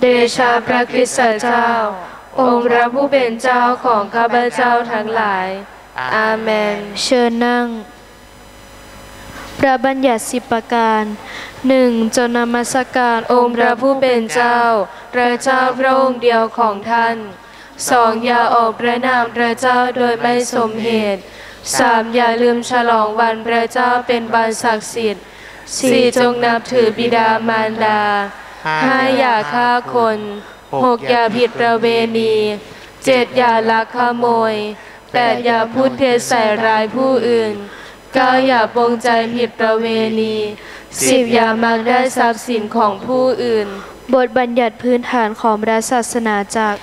เดชาพระคริสต์เจ้าองค์พระผู้เป็นเจ้าของข้าพเจ้าทั้งหลายอาเมนเชิญนั่งพระบัญญัติสิบประการหนึ่งจงนมัสการองค์พระผู้เป็นเจ้าพระเจ้าพระองค์เดียวของท่านสองอย่าออกพระนามพระเจ้าโดยไม่สมเหตุสามอย่าลืมฉลองวันพระเจ้าเป็นวันศักดิ์สิทธิ์สี่จงนับถือบิดามารดาห้าอย่าฆ่าคนหกอย่าผิดประเวณีเจ็ดอย่าลักขโมยแปดอย่าพูดเท็จใส่ร้ายผู้อื่นเก้าอย่าปองใจผิดประเวณีสิบอย่ามักได้ทรัพย์สินของผู้อื่นบทบัญญัติพื้นฐานของพระศาสนาจักร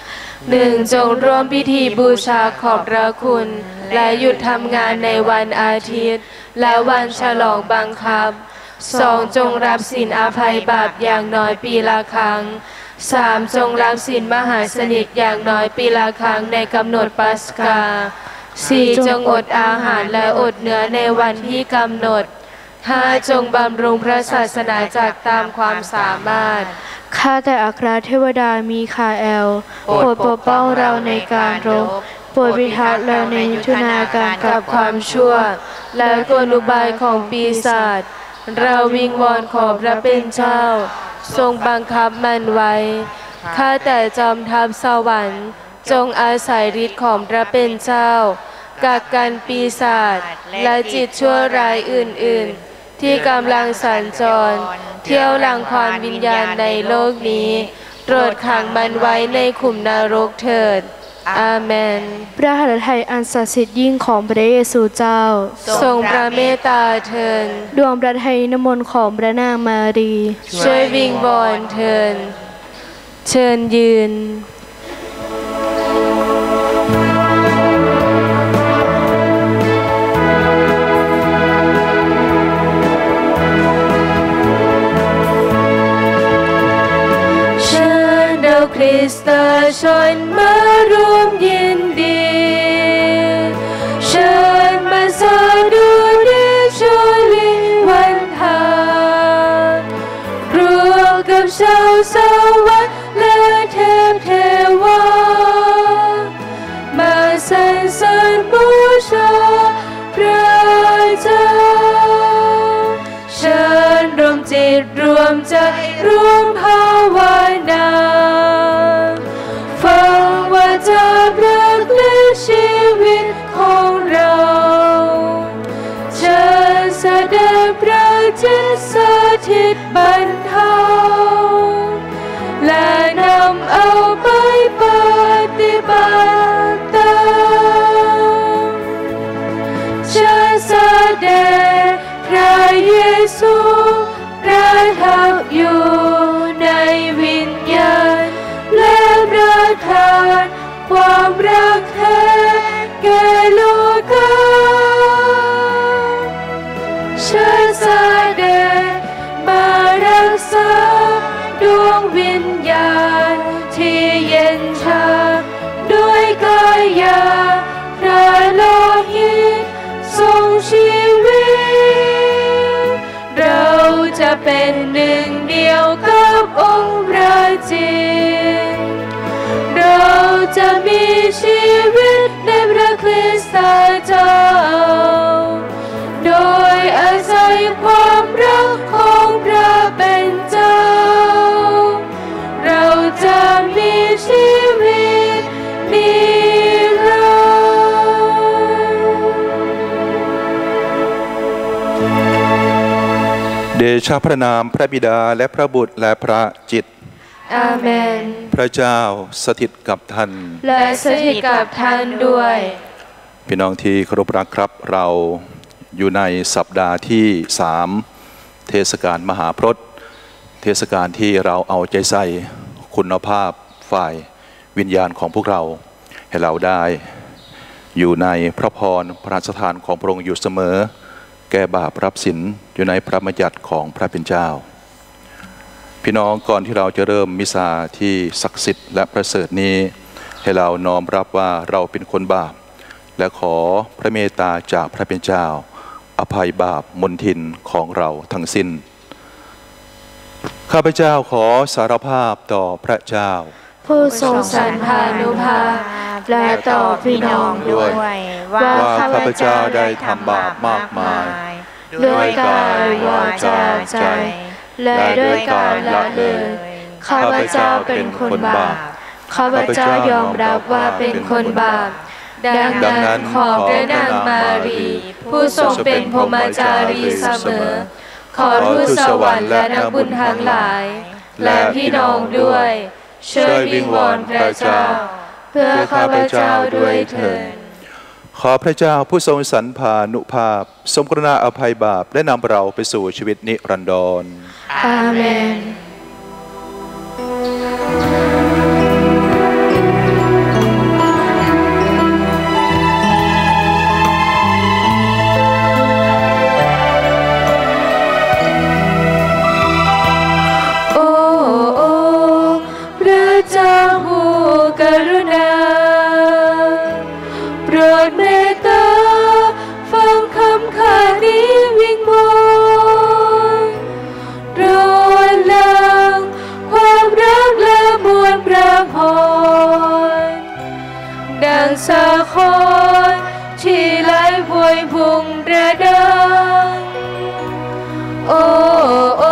หนึ่งจงร่วมพิธีบูชาขอบพระคุณและหยุดทำงานในวันอาทิตย์และวันฉลองบังคับสองจงรับศีลอภัยบาปอย่างน้อยปีละครั้งสามจงรับศีลมหาสนิทอย่างน้อยปีละครั้งในกำหนดปัสกาสี่จงอดอาหารและอดเนื้อในวันที่กำหนดห้าจงบำรุงพระศาสนาจักรตามความสามารถข้าแต่อัครเทวดามีคาเอลโปรดปกป้องเราในการรบโปรดพิทักษ์เราในยุทธนาการกับความชั่วและกลอุบายของปีศาจเราวิงวอนขอพระเป็นเจ้าทรงบังคับมันไว้ข้าแต่จอมทัพสวรรค์จงอาศัยฤทธิ์ของพระเป็นเจ้ากักกันปีศาจและจิตชั่วร้ายอื่นๆที่กำลังสัญจรเที่ยวลังควานวิญญาณในโลกนี้โปรดขังมันไว้ในขุมนรกเถิดอาเมนพระหฤทัยอันศักดิ์สิทธิ์ยิ่งของพระเยซูเจ้าทรงพระเมตตาเถิดดวงพระทัยนิมนต์ของพระนางมารีช่วยวิงวอนเถิดเชิญยืนคริสตชนมารวมยินดีเชิญมาสะดุดีชลิวันทางรวมกับชาวสวรรค์และเทพเทวามาสรรเสริญบูชาพระเจ้าเชิญรวมจิตรวมใจรวมภาวนาจะเบิกเลือดชีวิตของเราจะแสดงพระจิตสถิตบรรเทาและนำเอาไปปฏิบัติตามจะแสดงพระเยซูประทับอยู่ในวิญญาณและประทานความรักแท้แก่โลกาเชิญแสดงมารักษาดวงวิญญาณที่เย็นชาด้วยกายาพระโลหิตทรงชีวิตเราจะเป็นหนึ่งเดียวกับองค์พระเจ้าเราจะมีชีวิตในพระคริสต์เจ้าโดยอาศัยความรักของพระเป็นเจ้าเราจะมีชีวิตนิรันดร์เดชะพระนามพระบิดาและพระบุตรและพระจิตอาเมนพระเจ้าสถิตกับท่านและสถิตกับท่านด้วยพี่น้องที่เคารพรักครับเราอยู่ในสัปดาห์ที่3เทศกาลมหาพรตเทศกาลที่เราเอาใจใส่คุณภาพฝ่ายวิญญาณของพวกเราให้เราได้อยู่ในพระพรพระราชทานของพระองค์อยู่เสมอแก่บาปรับศีลอยู่ในพระบัญญัติของพระเป็นเจ้าพี่น้องก่อนที่เราจะเริ่มมิสาที่ศักดิ์สิทธิ์และประเสริฐนี้ให้เราน้อมรับว่าเราเป็นคนบาปและขอพระเมตตาจากพระเป็นเจ้าอภัยบาปมนทินของเราทั้งสิ้นข ข้าพเจ้าขอสารภาพต่อพระเจ้าผู้ทรงสรรพานุภาพและต่อพี่น้องด้วยว่าข้าพเจ้าได้ทำบาปมากมายด้วยกายวาจาใจและด้วยการละเลยข้าพเจ้าเป็นคนบาปข้าพเจ้ายอมรับว่าเป็นคนบาปดังนั้นขอพระนางมารีผู้ทรงเป็นพรหมจารีเสมอขอทูตสวรรค์และนักบุญทั้งหลายและพี่น้องด้วยช่วยวิงวอนพระเจ้าเพื่อข้าพเจ้าด้วยเถิดขอพระเจ้าผู้ทรงสรรพานุภาพทรงกรุณาอภัยบาปและนำเราไปสู่ชีวิตนิรันดรอาเมนสะโคนที่ไหลพวยพุ่งระดังโอ้อ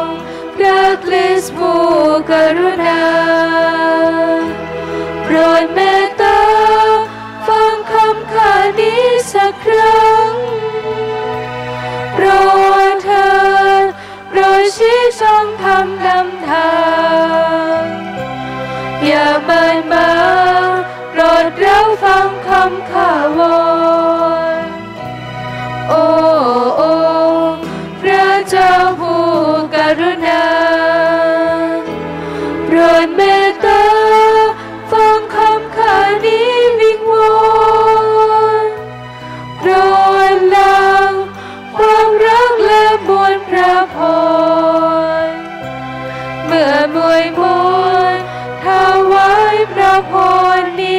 งค์พระคริสต์ผู้กรุณาโปรดเมตตาฟังคำข้านี้สักครั้งโปรดเถิดโปรดชี้ช่องทำนำทางอย่ามันมาโปรดรับฟังคำข้าวอนโอ้องค์พระเจ้าผู้กรุณาโปรดเมตตาฟังคำข้านี้วิงวอนโปรดละความรักและมวลพระพรเมื่อมวยมนถวายพระพรนี้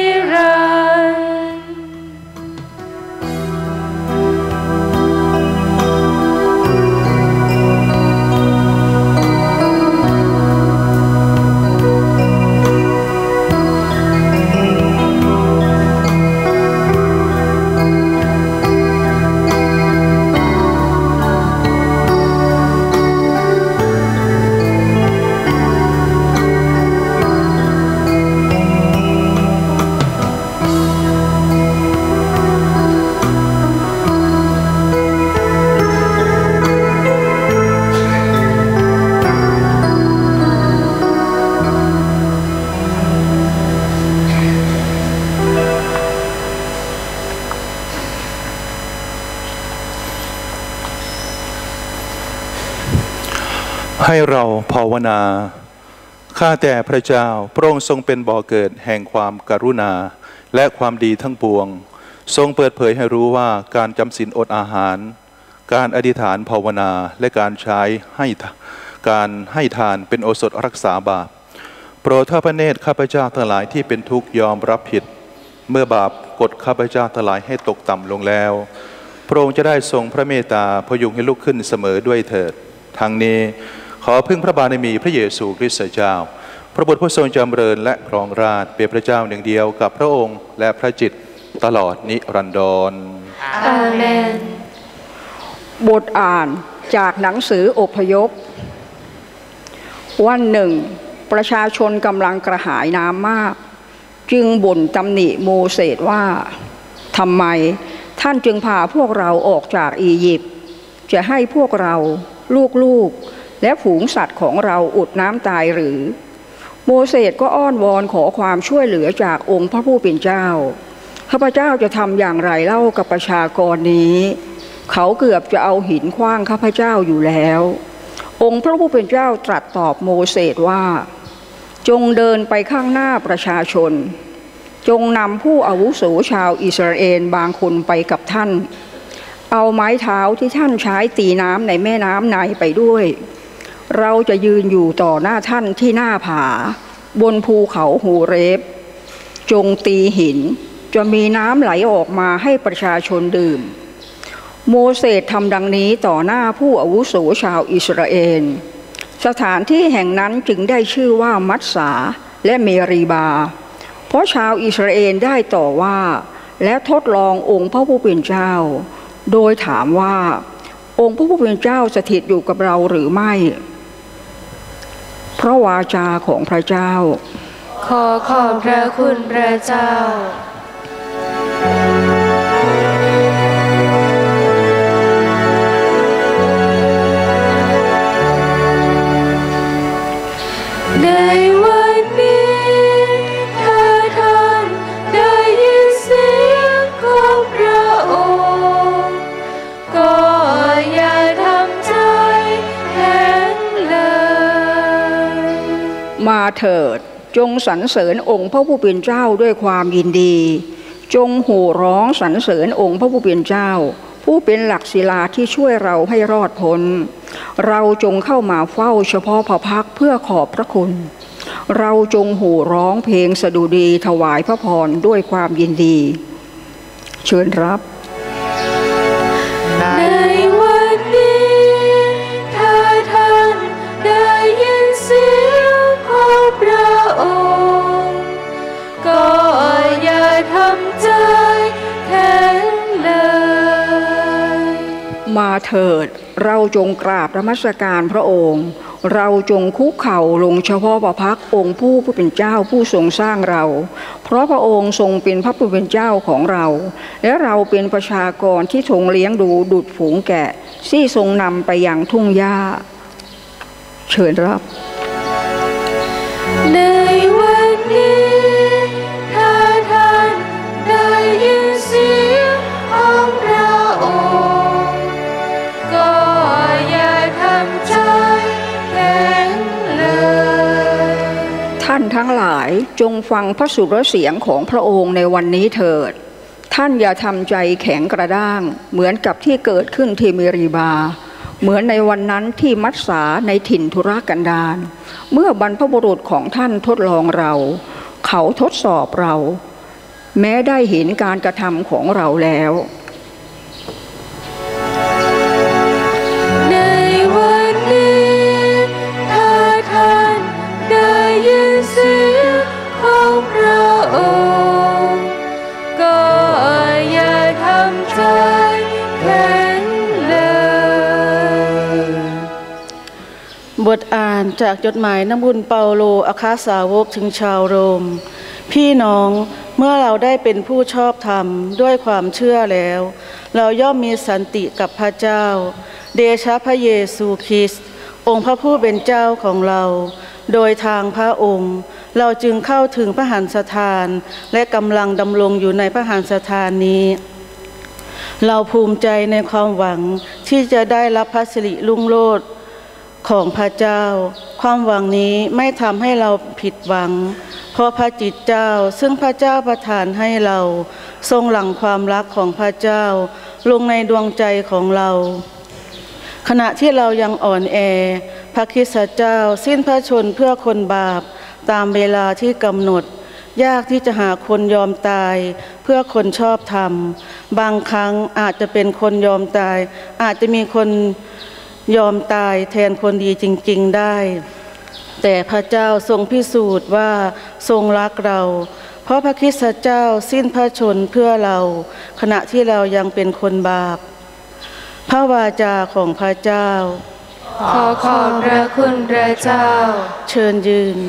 ให้เราภาวนาข้าแต่พระเจ้าพระองค์ทรงเป็นบ่อเกิดแห่งความกรุณาและความดีทั้งปวงทรงเปิดเผยให้รู้ว่าการจำศีลอดอาหารการอธิษฐานภาวนาและการให้ทานเป็นโอสถรักษาบาปโปรดทอดพระเนตรข้าพเจ้าทั้งหลายที่เป็นทุกข์ยอมรับผิดเมื่อบาปกดข้าพเจ้าทั้งหลายให้ตกต่ำลงแล้วพระองค์จะได้ทรงพระเมตตาพยุงให้ลุกขึ้นเสมอด้วยเถิดทั้งนี้ขอพึ่งพระบารมีพระเยซูคริสต์เจ้าพระบุตรผู้ทรงจำเริญและครองราชเป็นพระเจ้าหนึ่งเดียวกับพระองค์และพระจิตตลอดนิรันดรอาเมนบทอ่านจากหนังสืออพยพวันหนึ่งประชาชนกำลังกระหายน้ำมากจึงบ่นตำหนิโมเสสว่าทำไมท่านจึงพาพวกเราออกจากอียิปต์จะให้พวกเราลูกๆและฝูงสัตว์ของเราอดน้ำตายหรือโมเสสก็อ้อนวอนขอความช่วยเหลือจากองค์พระผู้เป็นเจ้าข้าพเจ้าจะทำอย่างไรเล่ากับประชากรนี้เขาเกือบจะเอาหินขว้างข้าพเจ้าอยู่แล้วองค์พระผู้เป็นเจ้าตรัสตอบโมเสสว่าจงเดินไปข้างหน้าประชาชนจงนำผู้อาวุโสชาวอิสราเอลบางคนไปกับท่านเอาไม้เท้าที่ท่านใช้ตีน้ำในแม่น้ำไนไปด้วยเราจะยืนอยู่ต่อหน้าท่านที่หน้าผาบนภูเขาฮูเรฟจงตีหินจะมีน้ำไหลออกมาให้ประชาชนดื่มโมเสสทำดังนี้ต่อหน้าผู้อาวุโสชาวอิสราเอล สถานที่แห่งนั้นจึงได้ชื่อว่ามัตสาและเมรีบาเพราะชาวอิสราเอลได้ต่อว่าและทดลององค์พระผู้เป็นเจ้าโดยถามว่าองค์พระผู้เป็นเจ้าสถิตอยู่กับเราหรือไม่พระวาจาของพระเจ้าขอขอบพระคุณพระเจ้ามาเถิดจงสรรเสริญองค์พระผู้เป็นเจ้าด้วยความยินดีจงโห่ร้องสรรเสริญองค์พระผู้เป็นเจ้าผู้เป็นหลักศิลาที่ช่วยเราให้รอดพ้นเราจงเข้ามาเฝ้าเฉพาะพระพักเพื่อขอบพระคุณเราจงโห่ร้องเพลงสดุดีถวายพระพรด้วยความยินดีเชิญรับมาเถิดเราจงกราบนมัสการพระองค์เราจงคุกเข่าลงเฉพาะพระพักองค์ผู้เป็นเจ้าผู้ทรงสร้างเราเพราะพระองค์ทรงเป็นพระผู้เป็นเจ้าของเราและเราเป็นประชากรที่ทรงเลี้ยงดูดุจฝูงแกะที่ทรงนำไปยังทุ่งหญ้าเชิญรับในวันนี้ถ้าท่านได้ยินเสียงของพระองค์ท่านทั้งหลายจงฟังพระสุรเสียงของพระองค์ในวันนี้เถิดท่านอย่าทำใจแข็งกระด้างเหมือนกับที่เกิดขึ้นที่เมรีบาเหมือนในวันนั้นที่มัตสาในถิ่นทุรกันดารเมื่อบรรพบุรุษของท่านทดลองเราเขาทดสอบเราแม้ได้เห็นการกระทำของเราแล้วบทอ่านจากจดหมายน้ำบุญเปาโลอาคาสาวกถึงชาวโรมพี่น้องเมื่อเราได้เป็นผู้ชอบธรรมด้วยความเชื่อแล้วเราย่อมมีสันติกับพระเจ้าเดชะพระเยซูคริสต์องค์พระผู้เป็นเจ้าของเราโดยทางพระองค์เราจึงเข้าถึงพระหัตถสถานและกำลังดำรงอยู่ในพระหัตถสถานนี้เราภูมิใจในความหวังที่จะได้รับพระสิริรุ่งโรจน์ของพระเจ้าความหวังนี้ไม่ทำให้เราผิดหวังเพราะพระจิตเจ้าซึ่งพระเจ้าประทานให้เราทรงหลั่งความรักของพระเจ้าลงในดวงใจของเราขณะที่เรายังอ่อนแอพระคริสต์เจ้าสิ้นพระชนม์เพื่อคนบาปตามเวลาที่กำหนดยากที่จะหาคนยอมตายเพื่อคนชอบธรรมบางครั้งอาจจะเป็นคนยอมตายอาจจะมีคนยอมตายแทนคนดีจริงๆได้แต่พระเจ้าทรงพิสูจน์ว่าทรงรักเราเพราะพระคริสต์เจ้าสิ้นพระชนม์เพื่อเราขณะที่เรายังเป็นคนบาปพระวาจาของพระเจ้าขอขอบพระคุณพระเจ้าเชิญยืน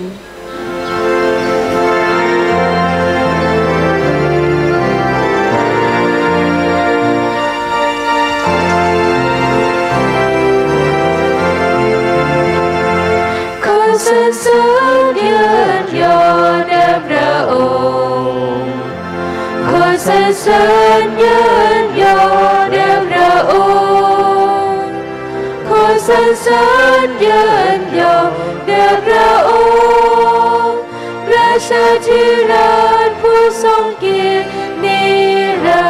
ขอสรรเสริญยอดยอแด่พระองค์ขอสรรเสริญยอดยอแด่พระองค์ขอสรรเสริญยอดยอแด่พระองค์พระเจ้าที่รักผู้ทรงเกียรตินิรั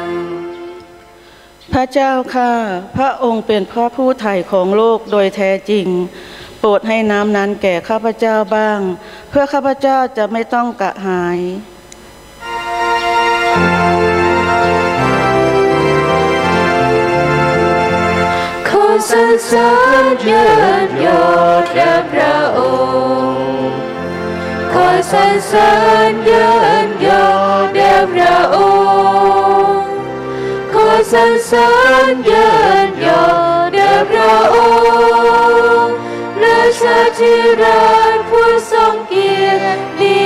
นดร์พระเจ้าข้าพระองค์เป็นพระผู้ไถ่ของโลกโดยแท้จริงโปรดให้น้ำนั้นแก่ข้าพเจ้าบ้างเพื่อข้าพเจ้าจะไม่ต้องกระหายขอ สันเสริญเยือนยอดแด่พระองค์ขอสันเสริญเยือนยอดแด่พระองค์ขอสันเสริญเยือนยอดแด่พระองค์ราชาธิราชผู้ทรงเกียรติ